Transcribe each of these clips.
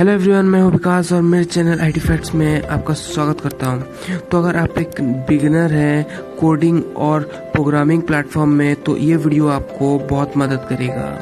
Hello everyone, मैं हूं विकास और मेरे चैनल IT फैक्ट्स में आपका स्वागत करता हूं। तो अगर आप एक बिगिनर हैं कोडिंग और प्रोग्रामिंग प्लेटफॉर्म में, तो ये वीडियो आपको बहुत मदद करेगा।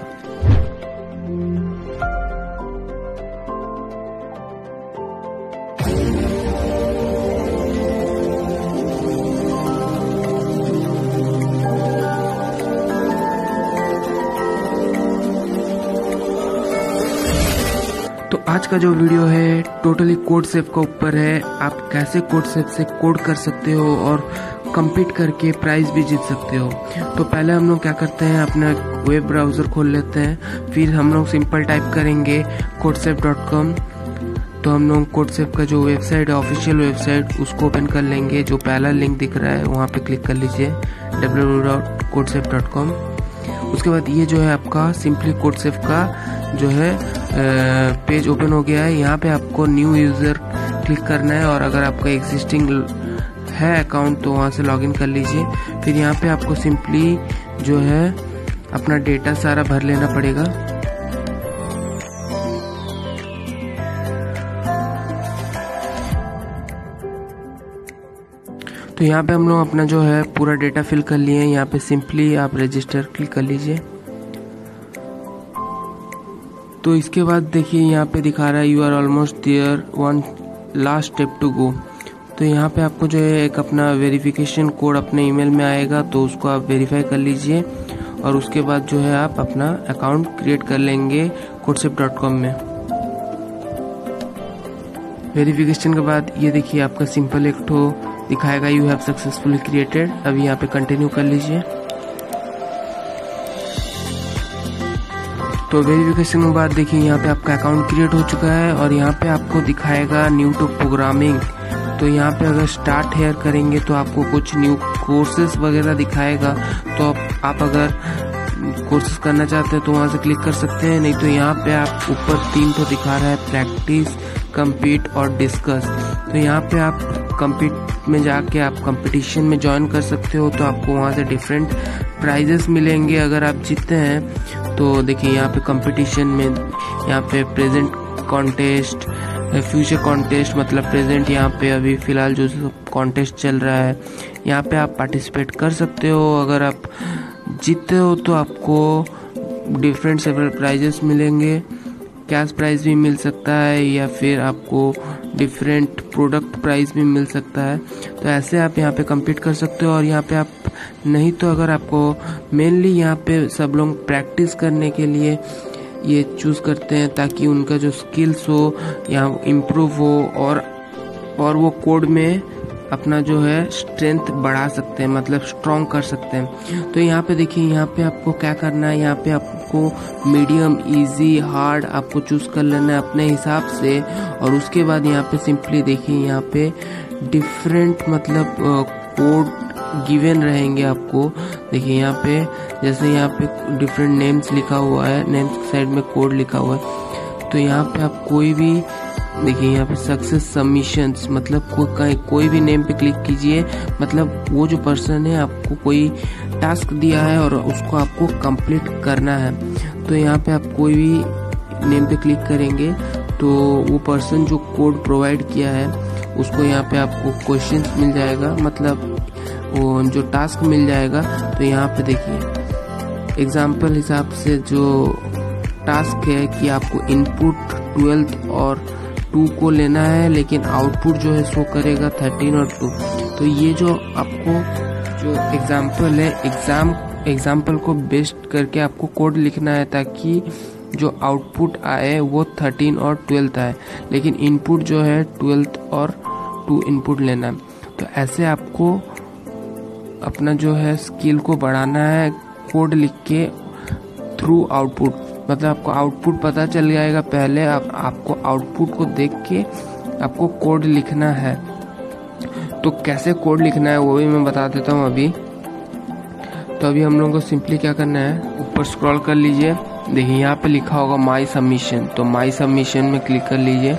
तो आज का जो वीडियो है टोटली कोडशेफ का ऊपर है। आप कैसे कोडशेफ से कोड कर सकते हो और कम्पीट करके प्राइज भी जीत सकते हो। तो पहले हम लोग क्या करते हैं, अपना वेब ब्राउज़र खोल लेते हैं। फिर हम लोग सिंपल टाइप करेंगे codeChef.com। तो हम लोग कोडशेफ का जो वेबसाइट है, ऑफिशियल वेबसाइट, उसको ओपन कर लेंगे। जो पहला लिंक दिख रहा है वहाँ पर क्लिक कर लीजिए, www.codeChef.com। उसके बाद ये जो है आपका सिंपली कोडशेफ का जो है पेज ओपन हो गया है। यहाँ पे आपको न्यू यूज़र क्लिक करना है, और अगर आपका एग्जिस्टिंग है अकाउंट तो वहाँ से लॉगिन कर लीजिए। फिर यहाँ पे आपको सिंपली जो है अपना डेटा सारा भर लेना पड़ेगा। तो यहाँ पे हम लोग अपना जो है पूरा डेटा फिल कर लिए हैं। यहाँ पे सिंपली आप रजिस्टर क्लिक कर लीजिए। तो इसके बाद देखिए यहाँ पे दिखा रहा है you are almost there, one last step to go. तो यहाँ पे आपको जो है एक अपना वेरिफिकेशन कोड अपने ईमेल में आएगा, तो उसको आप वेरीफाई कर लीजिए। और उसके बाद जो है आप अपना अकाउंट क्रिएट कर लेंगे codeChef.com में। वेरिफिकेशन के बाद ये देखिए आपका सिंपल एक ठो दिखाएगा यू हैव सक्सेसफुली क्रिएटेड। अब यहाँ पे कंटिन्यू कर लीजिए। तो वेरिफिकेशन के बाद देखिए यहाँ पे आपका अकाउंट क्रिएट हो चुका है, और यहाँ पे आपको दिखाएगा न्यू टू प्रोग्रामिंग। तो यहाँ पे अगर स्टार्ट हेयर करेंगे तो आपको कुछ न्यू कोर्सेस वगैरह दिखाएगा। तो आप अगर कोर्सेस करना चाहते हैं तो वहाँ से क्लिक कर सकते हैं, नहीं तो यहाँ पे आप ऊपर तीन तो दिखा रहा है, प्रैक्टिस, कम्पीट और डिस्कस। तो यहाँ पे आप कम्पीट में जाके आप कंपटीशन में ज्वाइन कर सकते हो। तो आपको वहाँ से डिफरेंट प्राइजेस मिलेंगे अगर आप जीतते हैं। तो देखिए यहाँ पे कंपटीशन में यहाँ पे प्रेजेंट कॉन्टेस्ट, फ्यूचर कॉन्टेस्ट, मतलब प्रेजेंट यहाँ पे अभी फ़िलहाल जो कॉन्टेस्ट चल रहा है यहाँ पे आप पार्टिसिपेट कर सकते हो। अगर आप जीतते हो तो आपको डिफरेंट सेवरल प्राइजेस मिलेंगे, कैश प्राइज़ भी मिल सकता है या फिर आपको डिफरेंट प्रोडक्ट प्राइस भी मिल सकता है। तो ऐसे आप यहाँ पे कम्पीट कर सकते हो। और यहाँ पे आप नहीं तो अगर आपको मेनली यहाँ पे सब लोग प्रैक्टिस करने के लिए ये चूज़ करते हैं, ताकि उनका जो स्किल्स हो यहाँ इम्प्रूव हो, और वो कोड में अपना जो है स्ट्रेंथ बढ़ा सकते हैं, मतलब स्ट्रॉन्ग कर सकते हैं। तो यहाँ पे देखिए यहाँ पे आपको क्या करना है, यहाँ पे आपको मीडियम, इजी, हार्ड आपको चूज़ कर लेना है अपने हिसाब से। और उसके बाद यहाँ पे सिंपली देखिए यहाँ पे डिफरेंट मतलब कोड गिवन रहेंगे आपको। देखिए यहाँ पे जैसे यहाँ पे डिफरेंट नेम्स लिखा हुआ है, नेम्स के साइड में कोड लिखा हुआ है। तो यहाँ पे आप कोई भी देखिए यहाँ पे सक्सेस सबमिशंस, मतलब कोई भी नेम पे क्लिक कीजिए, मतलब वो जो पर्सन है आपको कोई टास्क दिया है और उसको आपको कंप्लीट करना है। तो यहाँ पे आप कोई भी नेम पे क्लिक करेंगे तो वो पर्सन जो कोड प्रोवाइड किया है उसको यहाँ पे आपको क्वेश्चंस मिल जाएगा, मतलब वो जो टास्क मिल जाएगा। तो यहाँ पे देखिए एग्जाम्पल हिसाब से जो टास्क है कि आपको इनपुट 12 और 2 को लेना है, लेकिन आउटपुट जो है शो करेगा 13 और 2। तो ये जो आपको जो एग्जाम्पल है, एग्जाम्पल को बेस्ड करके आपको कोड लिखना है, ताकि जो आउटपुट आए वो 13 और 12 आए, लेकिन इनपुट जो है 12 और 2 इनपुट लेना है। तो ऐसे आपको अपना जो है स्किल को बढ़ाना है कोड लिख के थ्रू आउटपुट, मतलब आपको आउटपुट पता चल जाएगा पहले, आपको आउटपुट को देख के आपको कोड लिखना है। तो कैसे कोड लिखना है वो भी मैं बता देता हूँ अभी। तो अभी हम लोगों को सिंपली क्या करना है, ऊपर स्क्रॉल कर लीजिए, देखिए यहाँ पे लिखा होगा माय सबमिशन। तो माय सबमिशन में क्लिक कर लीजिए।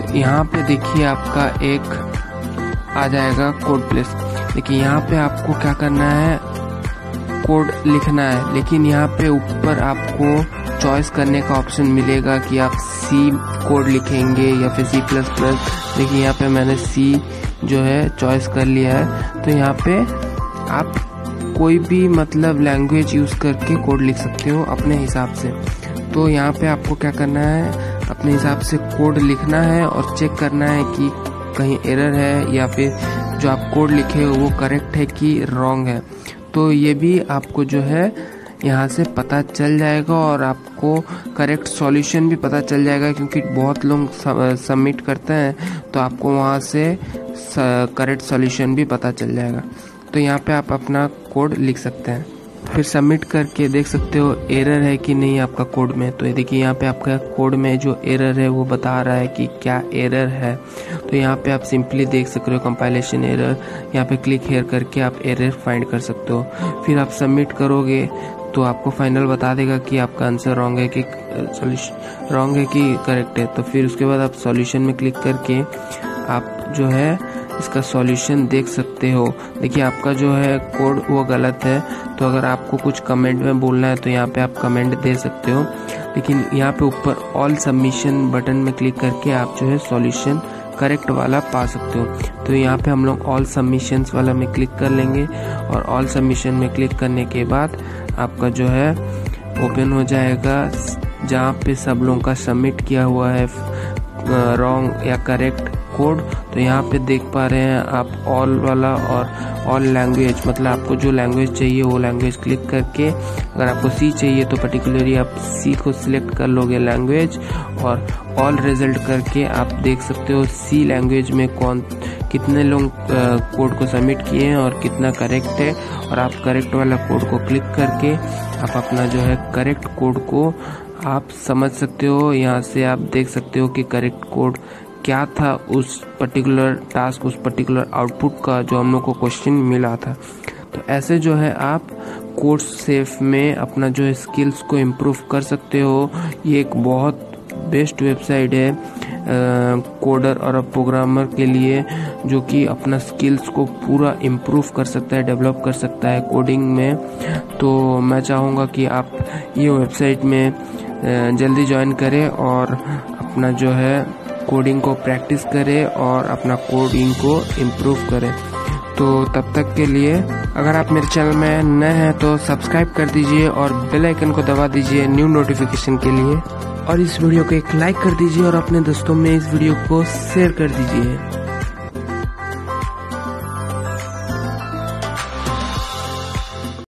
तो यहाँ पे देखिए आपका एक आ जाएगा कोड प्लेस। देखिए यहाँ पे आपको क्या करना है, कोड लिखना है, लेकिन यहाँ पे ऊपर आपको चॉइस करने का ऑप्शन मिलेगा कि आप सी कोड लिखेंगे या फिर C++। देखिए यहाँ पे मैंने C जो है चॉइस कर लिया है। तो यहाँ पे आप कोई भी मतलब लैंग्वेज यूज़ करके कोड लिख सकते हो अपने हिसाब से। तो यहाँ पे आपको क्या करना है, अपने हिसाब से कोड लिखना है और चेक करना है कि कहीं एरर है या फिर जो आप कोड लिखे हो वो करेक्ट है कि रॉन्ग है। तो ये भी आपको जो है यहाँ से पता चल जाएगा और आपको करेक्ट सॉल्यूशन भी पता चल जाएगा, क्योंकि बहुत लोग सबमिट करते हैं तो आपको वहाँ से करेक्ट सॉल्यूशन भी पता चल जाएगा। तो यहाँ पे आप अपना कोड लिख सकते हैं, फिर सबमिट करके देख सकते हो एरर है कि नहीं आपका कोड में। तो ये देखिए यहाँ पे आपका कोड में जो एरर है वो बता रहा है कि क्या एरर है। तो यहाँ पे आप सिंपली देख सकते हो कंपाइलेशन एरर, यहाँ पे क्लिक हेयर करके आप एरर फाइंड कर सकते हो। फिर आप सबमिट करोगे तो आपको फाइनल बता देगा कि आपका आंसर रॉन्ग है कि करेक्ट है। तो फिर उसके बाद आप सॉल्यूशन में क्लिक करके आप जो है इसका सॉल्यूशन देख सकते हो। देखिए आपका जो है कोड वो गलत है, तो अगर आपको कुछ कमेंट में बोलना है तो यहाँ पे आप कमेंट दे सकते हो। लेकिन यहाँ पे ऊपर ऑल सबमिशन बटन में क्लिक करके आप जो है सॉल्यूशन करेक्ट वाला पा सकते हो। तो यहाँ पे हम लोग ऑल सबमिशंस वाला में क्लिक कर लेंगे और ऑल सबमिशन में क्लिक करने के बाद आपका जो है ओपन हो जाएगा जहाँ पे सब लोगों का सबमिट किया हुआ है रॉन्ग या करेक्ट कोड। तो यहाँ पे देख पा रहे हैं आप ऑल वाला और ऑल लैंग्वेज, मतलब आपको जो लैंग्वेज चाहिए वो लैंग्वेज क्लिक करके, अगर आपको सी चाहिए तो पर्टिकुलरली आप सी को सिलेक्ट कर लोगे लैंग्वेज, और ऑल रिजल्ट करके आप देख सकते हो सी लैंग्वेज में कितने लोग कोड को सबमिट किए हैं और कितना करेक्ट है। और आप करेक्ट वाला कोड को क्लिक करके आप अपना जो है करेक्ट कोड को आप समझ सकते हो। यहाँ से आप देख सकते हो कि करेक्ट कोड क्या था उस पर्टिकुलर टास्क, उस पर्टिकुलर आउटपुट का जो हम लोग को क्वेश्चन मिला था। तो ऐसे जो है आप कोड शेफ में अपना जो है स्किल्स को इम्प्रूव कर सकते हो। ये एक बहुत बेस्ट वेबसाइट है कोडर और प्रोग्रामर के लिए, जो कि अपना स्किल्स को पूरा इम्प्रूव कर सकता है, डेवलप कर सकता है कोडिंग में। तो मैं चाहूँगा कि आप ये वेबसाइट में जल्दी ज्वाइन करें और अपना जो है कोडिंग को प्रैक्टिस करें और अपना कोडिंग को इम्प्रूव करें। तो तब तक के लिए, अगर आप मेरे चैनल में नए हैं तो सब्सक्राइब कर दीजिए और बेल आइकन को दबा दीजिए न्यू नोटिफिकेशन के लिए, और इस वीडियो को एक लाइक कर दीजिए और अपने दोस्तों में इस वीडियो को शेयर कर दीजिए।